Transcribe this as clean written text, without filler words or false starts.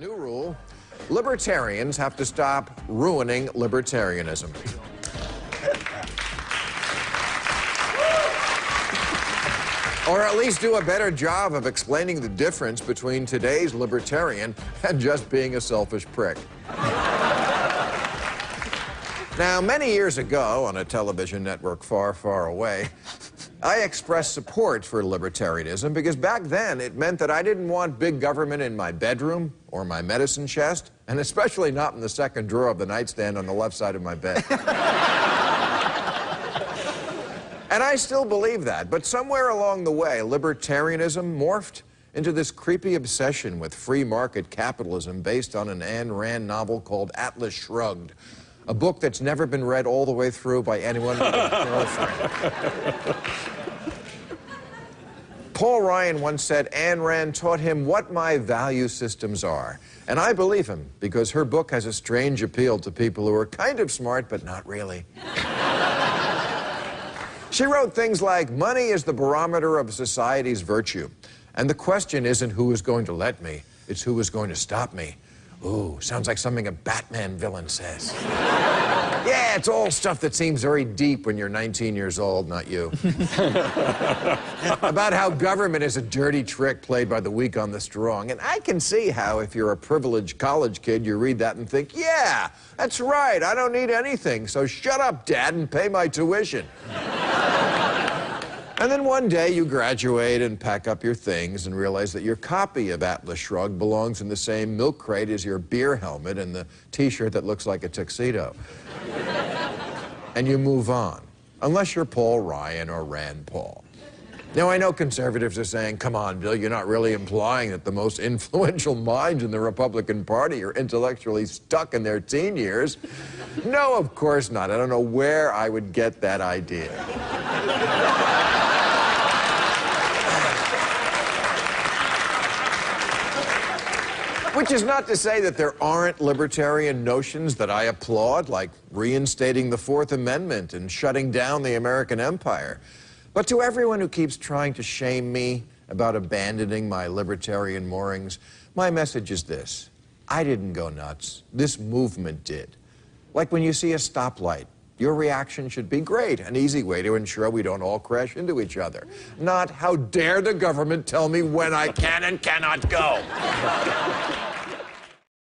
New rule, libertarians have to stop ruining libertarianism. Or at least do a better job of explaining the difference between today's libertarian and just being a selfish prick. Now, many years ago, on a television network far, far away, I expressed support for libertarianism because back then it meant that I didn't want big government in my bedroom or my medicine chest, and especially not in the second drawer of the nightstand on the left side of my bed. And I still believe that, but somewhere along the way, libertarianism morphed into this creepy obsession with free market capitalism based on an Ayn Rand novel called Atlas Shrugged, a book that's never been read all the way through by anyone with a girlfriend. Paul Ryan once said, Ayn Rand taught him what my value systems are. And I believe him, because her book has a strange appeal to people who are kind of smart, but not really. She wrote things like, money is the barometer of society's virtue. And the question isn't who is going to let me, it's who is going to stop me. Ooh, sounds like something a Batman villain says. Yeah, it's all stuff that seems very deep when you're 19 years old, not you. About how government is a dirty trick played by the weak on the strong. And I can see how, if you're a privileged college kid, you read that and think, yeah, that's right, I don't need anything, so shut up, Dad, and pay my tuition. And then one day you graduate and pack up your things and realize that your copy of Atlas Shrugged belongs in the same milk crate as your beer helmet and the T-shirt that looks like a tuxedo. And you move on, unless you're Paul Ryan or Rand Paul. Now, I know conservatives are saying, come on, Bill, you're not really implying that the most influential minds in the Republican Party are intellectually stuck in their teen years. No, of course not. I don't know where I would get that idea. Which is not to say that there aren't libertarian notions that I applaud, like reinstating the Fourth Amendment and shutting down the American empire. But to everyone who keeps trying to shame me about abandoning my libertarian moorings, my message is this. I didn't go nuts. This movement did. Like when you see a stoplight, your reaction should be great, an easy way to ensure we don't all crash into each other. Not, how dare the government tell me when I can and cannot go.